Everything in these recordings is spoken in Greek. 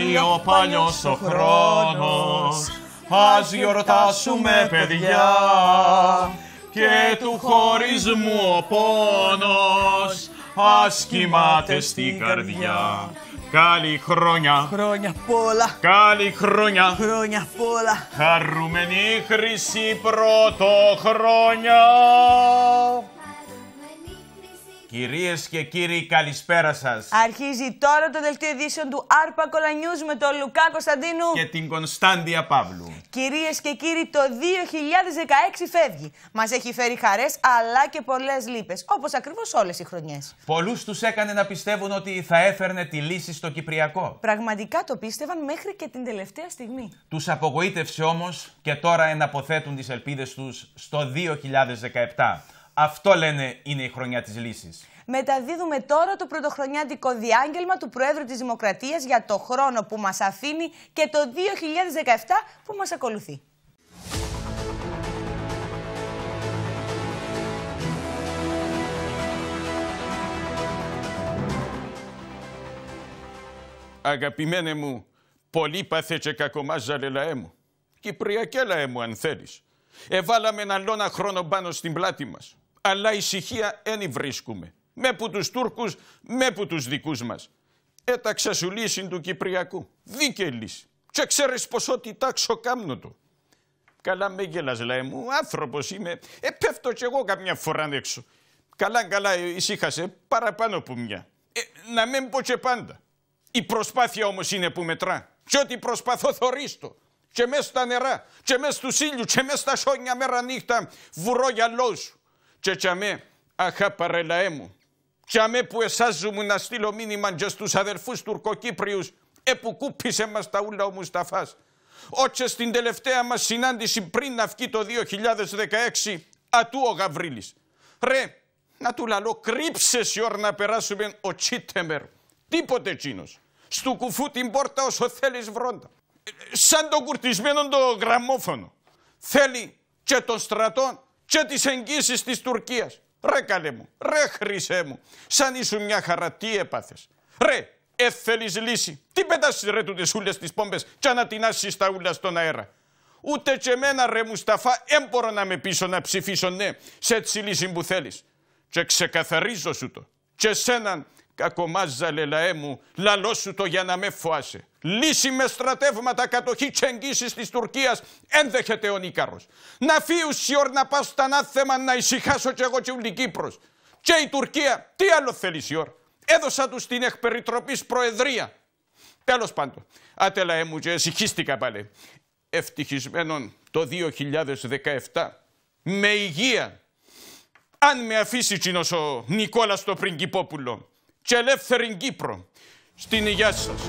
φέρει ο παλιός ο χρόνος. Ας γιορτάσουμε, παιδιά, και του χωρισμού ο πόνος ας κοιμάται στην καρδιά. Καλή χρόνια, χρόνια πολλά, καλή χρόνια, χρόνια πολλά, χαρούμενη χρυσή πρωτοχρόνια. Κυρίες και κύριοι, καλησπέρα σας. Αρχίζει τώρα το δελτίο ειδήσεων του Arpa Cola News με τον Λουκά Κωνσταντίνου και την Κωνστάντια Παύλου. Κυρίες και κύριοι, το 2016 φεύγει. Μας έχει φέρει χαρές αλλά και πολλές λύπες, όπως ακριβώς όλες οι χρονιές. Πολλούς τους έκανε να πιστεύουν ότι θα έφερνε τη λύση στο Κυπριακό. Πραγματικά το πίστευαν μέχρι και την τελευταία στιγμή. Τους απογοήτευσε όμως και τώρα εναποθέτουν τις ελπίδες τους στο 2017. Αυτό λένε είναι η χρονιά της λύσης. Μεταδίδουμε τώρα το πρωτοχρονιάτικο διάγγελμα του Προέδρου της Δημοκρατίας για το χρόνο που μας αφήνει και το 2017 που μας ακολουθεί. Αγαπημένε μου, πολύ πάθε και κακομάζαλε λαέ μου. Κυπριακέ λαέ μου αν θέλεις. Εβάλαμε έναν λόνα χρόνο πάνω στην πλάτη μας. Αλλά ησυχία ένι βρίσκουμε. Με που τους Τούρκους, με που τους δικούς μας. Έταξα σου λύση του Κυπριακού. Δίκαιη λύση. Και ξέρεις ποσότητα ξοκάμνω το. Καλά με γελάς λαέ μου, άνθρωπος είμαι. Πέφτω κι εγώ καμιά φορά έξω. Καλά καλά ησύχασε παραπάνω από μια. Να μην πω και πάντα. Η προσπάθεια όμως είναι που μετρά. Και ό,τι προσπαθώ θωρίστο. Και μες στα νερά, και μες στους ήλιους, και μες στα σόνια μέρα νύχτα βουρώ γυαλό σου. Και τσαμέ, αχα παρελαέ μου, τσαμέ που εσάζουμουν να στείλω μήνυμα και στους αδερφούς τουρκοκύπριους, επουκούπισε μας τα ούλα ο Μουσταφάς. Ότσε στην τελευταία μας συνάντηση πριν να βγει το 2016, ατού ο Γαβρίλης. Ρε, να του λαλώ, κρύψε σιόρ να περάσουμε ο Τσίτεμερ. Τίποτε εκείνος. Στου κουφού την πόρτα όσο θέλεις βρόντα. Σαν το κουρτισμένο το γραμμόφωνο. Θέλει και των στρατών και τις εγγύσεις της Τουρκίας. Ρε καλέ μου, ρε χρυσέ μου, σαν ήσουν μια χαρά, τι έπαθες. Ρε, θέλεις λύση. Τι πετάσεις ρε τούτες ούλες τις πόμπες και ανατινάσεις τα ούλα στον αέρα. Ούτε και εμένα ρε Μουσταφά, έμπορω να με πείσω να ψηφίσω ναι σε έτσι λύση που θέλεις. Και ξεκαθαρίζω σου το. Και σέναν κακομάζαλε λαέ μου, λαλό σου το για να με φοάσαι. Λύση με στρατεύματα κατοχή και εγγύσεις της Τουρκίας ένδεχεται ο Νίκαρος. Να φύουσι ορ να πάω στον άθεμα να ησυχάσω κι εγώ και ούλη Κύπρος. Και η Τουρκία, τι άλλο θέλει σιόρ. Έδωσα τους την εκπεριτροπής προεδρία. Τέλος πάντων, άτε λαέ μου και εσυχίστηκα πάλι. Ευτυχισμένον το 2017, με υγεία. Αν με αφήσει κοινός ο Νικόλας το Πριγκιπόπουλο και ελεύθερη Κύπρο. Στην υγεία σας.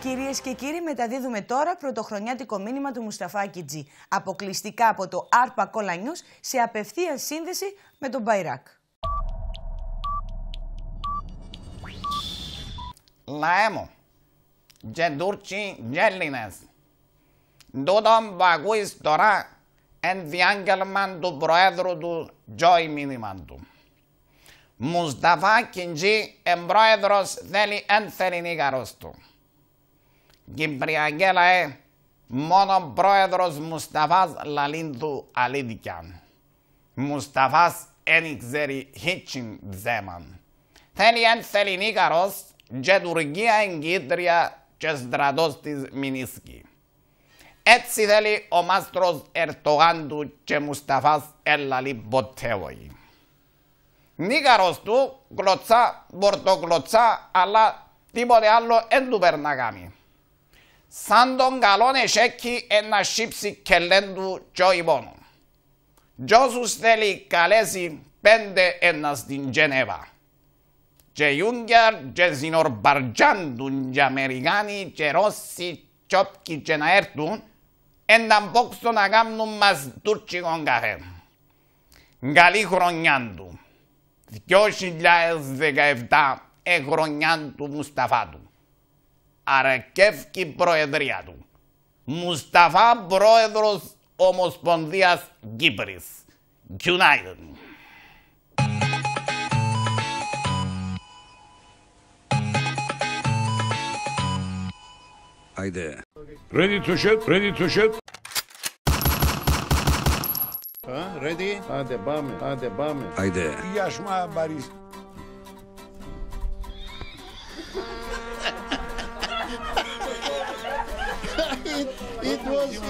Κυρίες και κύριοι, μεταδίδουμε τώρα πρωτοχρονιάτικο μήνυμα του Μουσταφάκη Τζή, αποκλειστικά από το Arpa Cola News σε απευθεία σύνδεση με τον Μπαϊράκ. Λαέ μου, και Τούρκοι και Έλληνες, τούτον που ακούεις τώρα εν διάγγελμα του Προέδρου του Τζόι μήνυμα του. Μουσταφάκη Τζή, εν Πρόεδρος, θέλει εν θερινίκαρος του. Κυπριακέ λαέ, μόνο πρόεδρος Μουσταφάς λαλήν του αλήθικιαν. Μουσταφάς εν ξέρει χίτσιν ψέμαν. Θέλει εν θεληνίκαρος και Τουρκία εγκύτρια και στρατός της Μινίσκη. Έτσι θέλει ο μάστρος Ερτογάν του και Μουσταφάς εν λαλή ποτεύωγη. Νίκαρος του κλωτσά, πορτοκλωτσά, αλλά τίποτε άλλο εν του περναγάμι. Σαν τον καλόν εσέκι ένα σύψι κελέν του κι ο ημώνου. Κι όσους θέλει καλέσει πέντε ένα στην Τζενέβα. Και Ιούγκερ και Ζινορμπαρτζάντουν και Αμερικάνοι και Ρώσοι κι όποιοι και να έρθουν έναν πόξο να κάνουν μας τουρκικόν καφέ. Καλή χρονιά του. 2017 χρονιά του Μουσταφάτου. Αρκεύκη η προεδρία του. Μουσταφά πρόεδρος Ομοσπονδίας Κύπρης. United. Haydi. Ready to shoot, ready to shoot. Ready? Άντε πάμε, άντε πάμε. Haydi. Γεια σου Μαμπαρίς.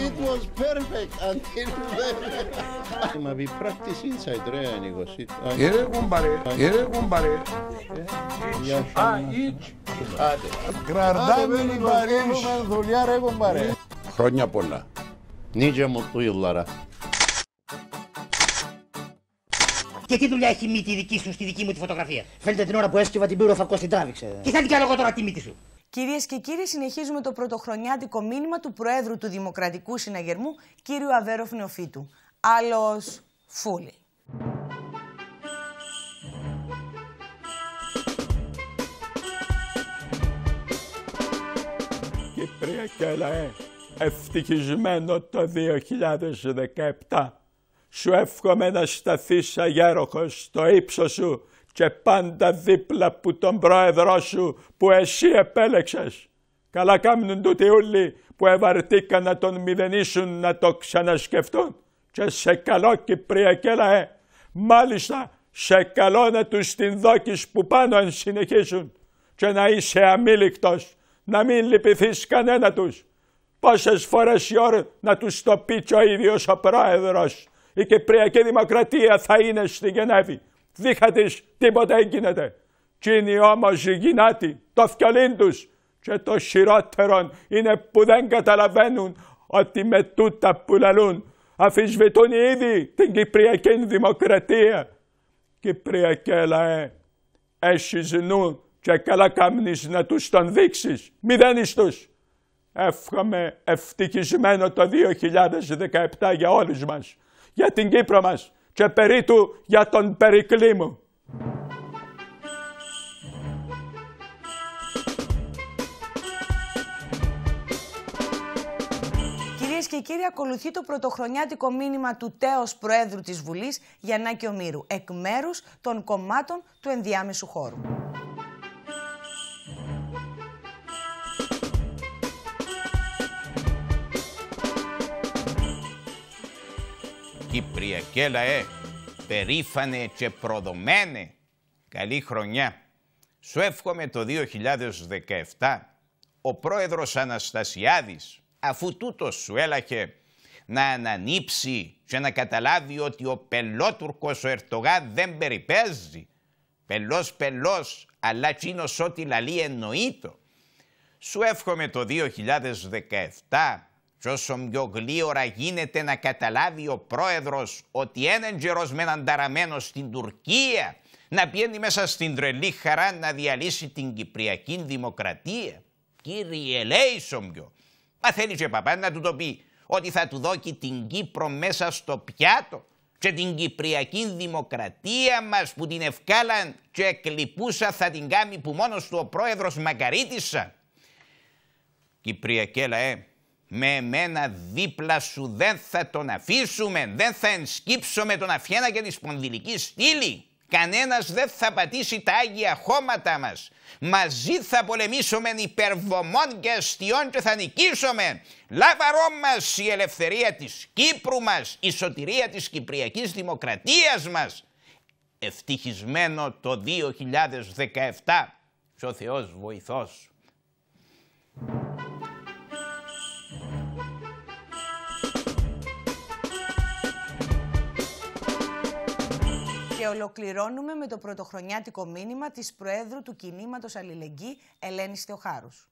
It was perfect until then. We practice inside, ρε Νίκος. Έρε κουμπάρε, έρε κουμπάρε. Κραντάμενοι παρέχουμε δουλειά, ρε κουμπάρε. Χρόνια πολλά. Νίτζε μου του Ιλλαρα. Και τι δουλειά έχει η μύτη δική σου στη δική μου τη φωτογραφία. Φαίνεται την ώρα που έσκευα την πυροφακό στην τράβηξε. Και θα την κάνω εγώ τώρα τη μύτη σου. Κυρίες και κύριοι, συνεχίζουμε το πρωτοχρονιάτικο μήνυμα του Προέδρου του Δημοκρατικού Συναγερμού, κύριου Αβέροφ Νεοφίτου. Άλλος φούλη. Κυπρία και λαέ, ευτυχισμένο το 2017. Σου εύχομαι να σταθείς αγέροχος στο ύψος σου και πάντα δίπλα που τον πρόεδρό σου που εσύ επέλεξες. Καλά κάμνουν τούτοι όλοι που ευαρτήκαν να τον μηδενίσουν να το ξανασκεφτούν. Και σε καλό Κυπριακέ λαέ, μάλιστα σε καλό να τους την δόκεις που πάνω αν συνεχίσουν και να είσαι αμήλικτος, να μην λυπηθείς κανένα τους. Πόσες φορές η ώρα να τους το πει και ο ίδιος ο πρόεδρος. Η Κυπριακή Δημοκρατία θα είναι στη Γενέβη. Δίχα της τίποτα δεν γίνεται. Κείνοι όμως γυνάτη, το φκιολίν τους. Και το χειρότερο είναι που δεν καταλαβαίνουν ότι με τούτα που λαλούν αφισβητούν ήδη την Κυπριακή Δημοκρατία. Κυπριακέ λαέ, έχεις νου και καλά κάμνεις να τους τον δείξεις. Μηδένεις τους. Εύχομαι ευτυχισμένο το 2017 για όλους μας, για την Κύπρο μας και περί του για τον Περικλή μου. Κυρίες και κύριοι, ακολουθεί το πρωτοχρονιάτικο μήνυμα του τέως Προέδρου της Βουλής, Γιαννάκη Ομήρου, εκ μέρους των κομμάτων του ενδιάμεσου χώρου. Κυπριακέ λαέ, περήφανε και προδομένε, καλή χρονιά. Σου εύχομαι το 2017 ο πρόεδρος Αναστασιάδης, αφού τούτος σου έλαχε, να ανανύψει και να καταλάβει ότι ο πελότουρκος ο Ερτογάν δεν περιπέζει. Πελός πελός, αλλά τσίνος ό,τι λαλεί εννοείτο. Σου εύχομαι το 2017... κι όσο πιο γλίωρα γίνεται να καταλάβει ο πρόεδρος ότι έναν γερός με έναν ταραμένο στην Τουρκία να πιένει μέσα στην τρελή χαρά να διαλύσει την Κυπριακή Δημοκρατία. Κύριε ελέησον πιο. Μα θέλει και παπά να του το πει ότι θα του δώκει την Κύπρο μέσα στο πιάτο και την Κυπριακή Δημοκρατία μας που την ευκάλαν και εκλυπούσα θα την κάνει που μόνος του ο πρόεδρος μακαρίτησα. Κυπριακέ λαέ, με εμένα δίπλα σου δεν θα τον αφήσουμε, δεν θα ενσκύψουμε τον αφιένα και τη σπονδυλική στήλη. Κανένας δεν θα πατήσει τα άγια χώματα μας. Μαζί θα πολεμήσουμε υπερβομών και αστιών και θα νικήσουμε. Λάβαρό μας η ελευθερία της Κύπρου μας, η σωτηρία της Κυπριακής Δημοκρατίας μας. Ευτυχισμένο το 2017 και ο Θεός βοηθός. Και ολοκληρώνουμε με το πρωτοχρονιάτικο μήνυμα της Προέδρου του Κινήματος Αλληλεγγύη, Ελένης Θεοχάρους.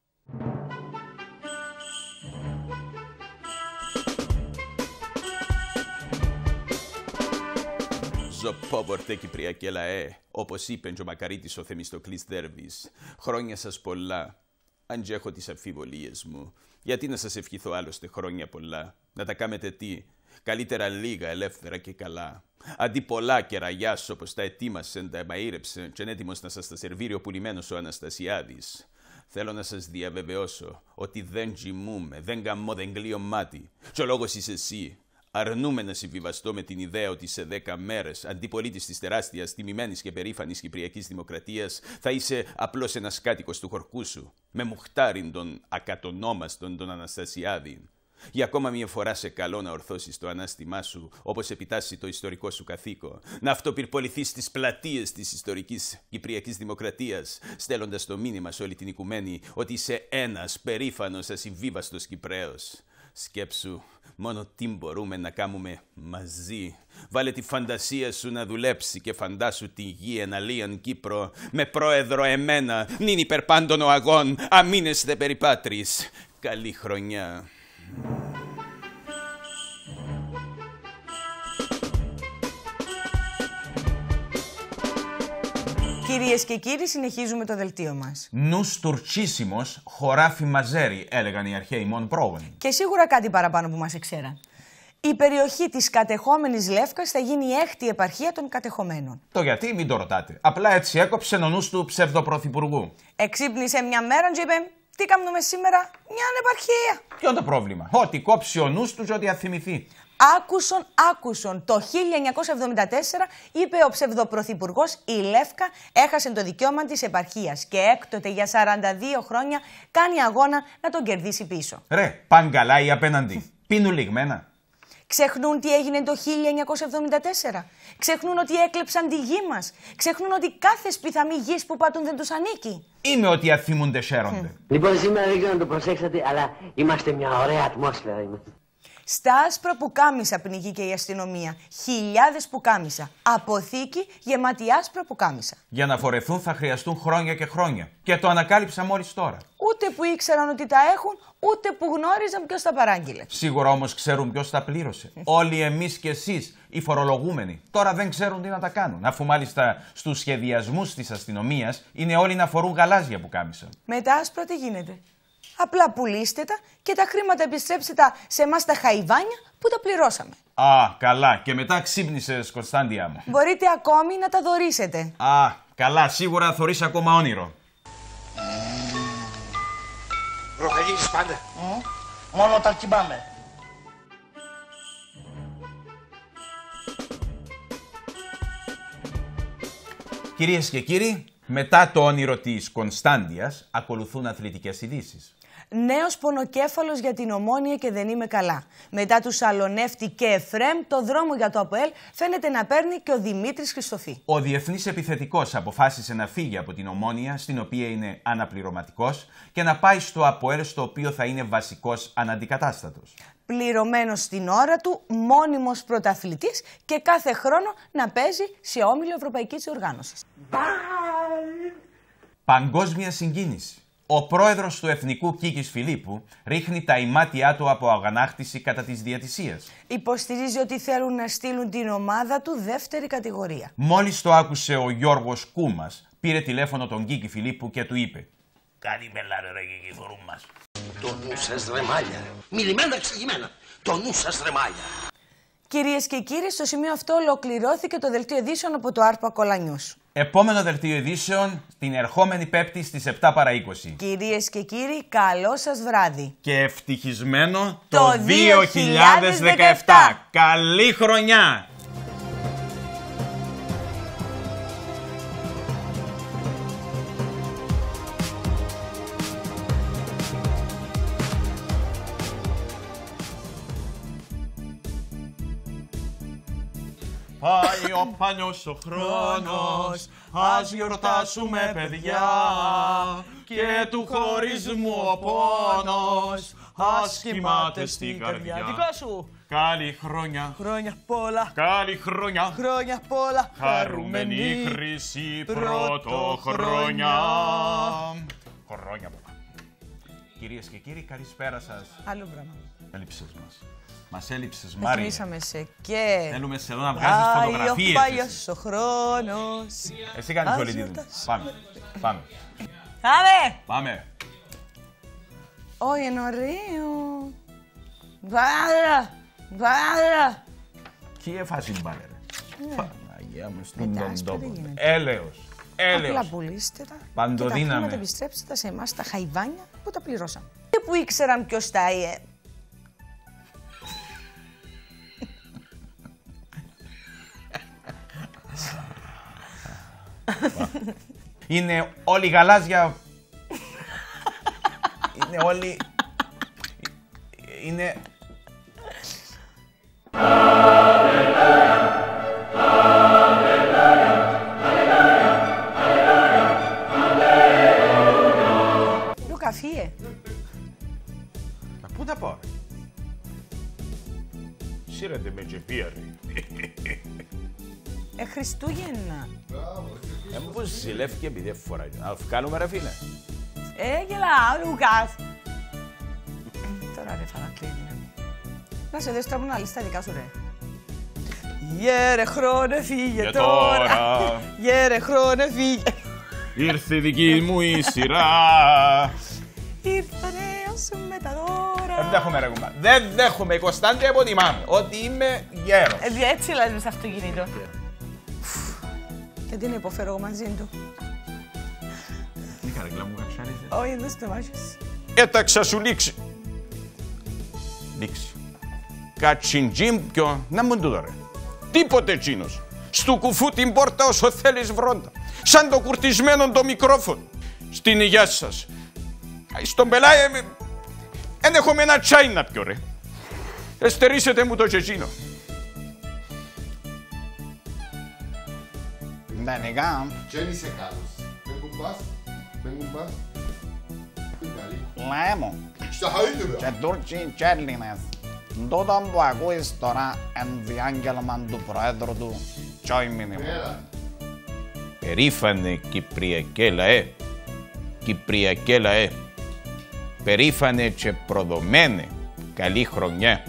Ζωπόβορτε Κυπριακέ λαέ, όπως είπε ο μακαρίτης ο Θεμιστοκλής Δέρβης, χρόνια σας πολλά, αν και έχω τις αμφιβολίες μου, γιατί να σας ευχηθώ άλλωστε χρόνια πολλά, να τα κάμετε τι, καλύτερα λίγα, ελεύθερα και καλά. Αντί πολλά κεραγιά όπως τα ετοίμασεν, τα εμαΐρεψεν, και έτοιμος να σας τα σερβίρει ο πουλημένος ο Αναστασιάδης. Θέλω να σας διαβεβαιώσω ότι δεν τζιμούμε, δεν γαμώ, δεν γλύω μάτι. Και ο λόγος είσαι εσύ. Αρνούμε να συμβιβαστώ με την ιδέα ότι σε 10 μέρες, αντιπολίτης της τεράστιας, τιμημένης και περήφανης Κυπριακής Δημοκρατίας, θα είσαι απλώς ένας κάτοικος του χορκού σου, με Μουχτάριν τον ακατονόμαστον τον Αναστασιάδη. Για ακόμα μια φορά σε καλό να ορθώσεις το ανάστημά σου, όπως επιτάσσει το ιστορικό σου καθήκον, να αυτοπυρποληθείς στις πλατείες της ιστορικής Κυπριακής Δημοκρατίας, στέλνοντας το μήνυμα σε όλη την οικουμένη ότι είσαι ένας περήφανος ασυμβίβαστος Κυπραίος. Σκέψου μόνο τι μπορούμε να κάνουμε μαζί. Βάλε τη φαντασία σου να δουλέψει και φαντάσου τη γη εναλίαν Κύπρο με πρόεδρο εμένα, νυν υπερπάντων ο αγών, αμήνεσθε περί πάτρης. Καλή χρονιά. Κυρίες και κύριοι, συνεχίζουμε το δελτίο μας. Νους τουρτσίσιμος, χωράφι μαζέρι, έλεγαν οι αρχαίοι μόν πρόβεν. Και σίγουρα κάτι παραπάνω που μας εξέραν. Η περιοχή της κατεχόμενης Λεύκας θα γίνει η έκτη επαρχία των κατεχομένων. Το γιατί μην το ρωτάτε. Απλά έτσι έκοψε ο νους του ψευδοπρωθυπουργού. Εξύπνησε μια μέρα και είπε: τι κάνουμε σήμερα, μια ανεπαρχία. Ποιο είναι το πρόβλημα? Ότι κόψει ο νους τους, ότι αθυμηθεί. Άκουσον. Το 1974 είπε ο ψευδοπρωθυπουργός η Λεύκα έχασε το δικαίωμα της επαρχίας και έκτοτε για 42 χρόνια κάνει αγώνα να τον κερδίσει πίσω. Ρε, παν καλά ή απέναντι. Πίνουν λιγμένα. Ξεχνούν τι έγινε το 1974. Ξεχνούν ότι έκλεψαν τη γη μας. Ξεχνούν ότι κάθε σπιθαμή γης που πατούν δεν τους ανήκει. Είναι ότι αθήμονται, χαίρονται. Λοιπόν, σήμερα δεν ξέρω να το προσέξατε, αλλά είμαστε μια ωραία ατμόσφαιρα. Στα άσπρα πουκάμισα πνιγεί και η αστυνομία. Χιλιάδες πουκάμισα. Αποθήκη γεμάτη άσπρα πουκάμισα. Για να φορεθούν θα χρειαστούν χρόνια και χρόνια. Και το ανακάλυψα μόλις τώρα. Ούτε που ήξεραν ότι τα έχουν, ούτε που γνώριζαν ποιος τα παράγγειλε. Σίγουρα όμως ξέρουν ποιος τα πλήρωσε. Όλοι εμείς και εσείς, οι φορολογούμενοι, τώρα δεν ξέρουν τι να τα κάνουν. Αφού μάλιστα στους σχεδιασμούς της αστυνομίας είναι όλοι να φορούν γαλάζια πουκάμισα. Με τα άσπρα τι γίνεται? Απλά πουλήστε τα και τα χρήματα επιστρέψτε τα σε εμάς τα χαϊβάνια που τα πληρώσαμε. Α, καλά. Και μετά ξύπνησες, Κωνσταντία μου. Μπορείτε ακόμη να τα δωρήσετε. Α, καλά. Σίγουρα θωρείς ακόμα όνειρο. Προκαλείς πάντα. Μόνο όταν κοιμάμαι. Κυρίες και κύριοι, μετά το όνειρο της Κωνσταντίας, ακολουθούν αθλητικές ειδήσεις. Νέος πονοκέφαλος για την Ομόνοια και δεν είμαι καλά. Μετά του Σαλονεύτη και Εφρέμ, το δρόμο για το ΑΠΟΕΛ φαίνεται να παίρνει και ο Δημήτρης Χριστοφή. Ο διεθνής επιθετικός αποφάσισε να φύγει από την Ομόνοια, στην οποία είναι αναπληρωματικός, και να πάει στο ΑΠΟΕΛ, στο οποίο θα είναι βασικός αναντικατάστατος. Πληρωμένος στην ώρα του, μόνιμος πρωταθλητής και κάθε χρόνο να παίζει σε όμιλο ευρωπαϊκής οργάνωσης. Παγκόσμια συγκίνηση. Ο πρόεδρος του Εθνικού Κίκης Φιλίππου ρίχνει τα ημάτια του από αγανάκτηση κατά της διαιτησίας. Υποστηρίζει ότι θέλουν να στείλουν την ομάδα του δεύτερη κατηγορία. Μόλις το άκουσε ο Γιώργος Κούμας, πήρε τηλέφωνο τον Κίκη Φιλίππου και του είπε: «Κάτι με λάρε ρε Κίκη φορούν μας. Το νου σας ρε μάλια. Μιλημένα εξηγημένα. Το νου σας ρε μάλια». Κυρίες και κύριοι, στο σημείο αυτό ολοκληρώθηκε το δελτίο ειδήσεων από το Arpa Cola News. Επόμενο δελτίο ειδήσεων την ερχόμενη Πέμπτη στις 7 παρά 20. Κυρίες και κύριοι, καλό σας βράδυ. Και ευτυχισμένο το 2017. Καλή χρονιά. Πάει ο παλιός ο χρόνος, ας γιορτάσουμε παιδιά, και του χωρισμού ο πόνος, ας κοιμάται στην καρδιά. Δικό σου! Καλή χρονιά, χρόνια πολλά, καλή χρονιά, χρόνια πολλά, χαρούμενη χρυσή πρωτοχρονιά. Χρόνια πολλά. Κυρίες και κύριοι, καλησπέρα σας. Άλλο πράγμα. Έλειψες μας. Μας έλειψες, Μάρια. Εθνήσαμε σε και... Θέλουμε σε εδώ να βγάζεις φωτογραφίες. Πάει ο παλιός ο χρόνος. Εσύ κάνεις όλη τη δουλειά. Πάμε. Πάμε. Πάμε. Πάμε. Όχι ενωρίου. Μπάλα. Μπάλα. Τι εφάση μπάλα ρε. Παναγία μου στον τον τόπο. Έλεος. Έλεος. Απλά πουλήστε τα. Παντοδύναμε. Και τα χρήματα επιστρέψτε τα σε εμάς τα χαϊβάνια που τα πληρώσαμε. Και που ήξεραν ποιος τα... Είναι όλη γαλάζια. Είναι όλη. Είναι. Λουκα, φύγε. Πού θα πάω. Σύρατε με τζεπίαρη. Χριστούγεννα. Μπράβο. Ζηλεύει και επειδή φοράει. Αλλά κάνουμε ρε φίλε. Γελάω, Λουκάς. Τώρα ρε φαλακλίνε. Να σε δες τώρα μου να λύσεις τα δικά σου ρε. Γέρε χρόνε φύγε τώρα. Γέρε χρόνε φύγε. Ήρθε η δική μου η σειρά. Ήρθανε όσου με τα δώρα. Δεν δέχομαι ρε κουμπά. Δεν δέχομαι η Κωνσταντία υποτιμάμε ότι είμαι γέρος. Έτσι λάζεις στο αυτοκίνητο. Γιατί να υποφέρω εγώ μαζί του. Μη καρέκλα μου καψάριζε. Όχι, δεν στο μάχεσαι. Έταξα σου λήξη. Λήξη. Κατσιντζίμ πιο... Να μου τούτο ρε. Τίποτε εκείνος. Στου κουφού την πόρτα όσο θέλεις βρόντα. Σαν το κουρτισμένο το μικρόφωνο. Στην υγειά σας. Στον πελάι... Εν έχουμε ένα τσάι να πιω ρε. Εστερίσετε μου το τσεκίνο. Τα νεγά. Δεν είσαι καλός. Με κουμπάς. Με κουμπάς. Λαέ μου. Και Τούρκοι και Έλληνες. Τούτον που ακούεις τώρα εν διάγγελμαν του Προέδρου του Τσόι Μήνυμου. Περήφανε Κυπριακέ λαέ. Κυπριακέ λαέ. Περήφανε και προδομένε. Καλή χρονιά.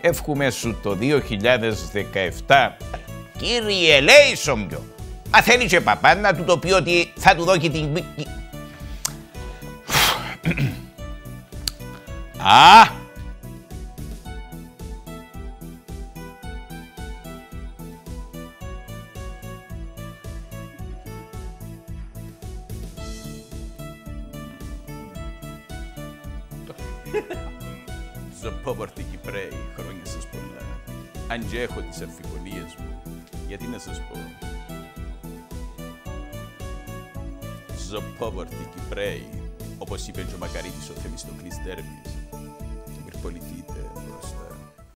Εύχομαι σου το 2017. Κύριε Λέησον πιο. Αν θέλει και παπά να του το πει ότι θα του δω και την... Α! Ζωπόβαρτη Κυπρέοι, χρόνια σας πολλά. Αν και έχω τις αμφιβολίες μου, γιατί να σας πω. Ζωπόβαρτη Κυπρέοι, όπως είπε και ο Μακαρίτης ο Θεμιστοκλής Τέρμης, Μυρπολιτής.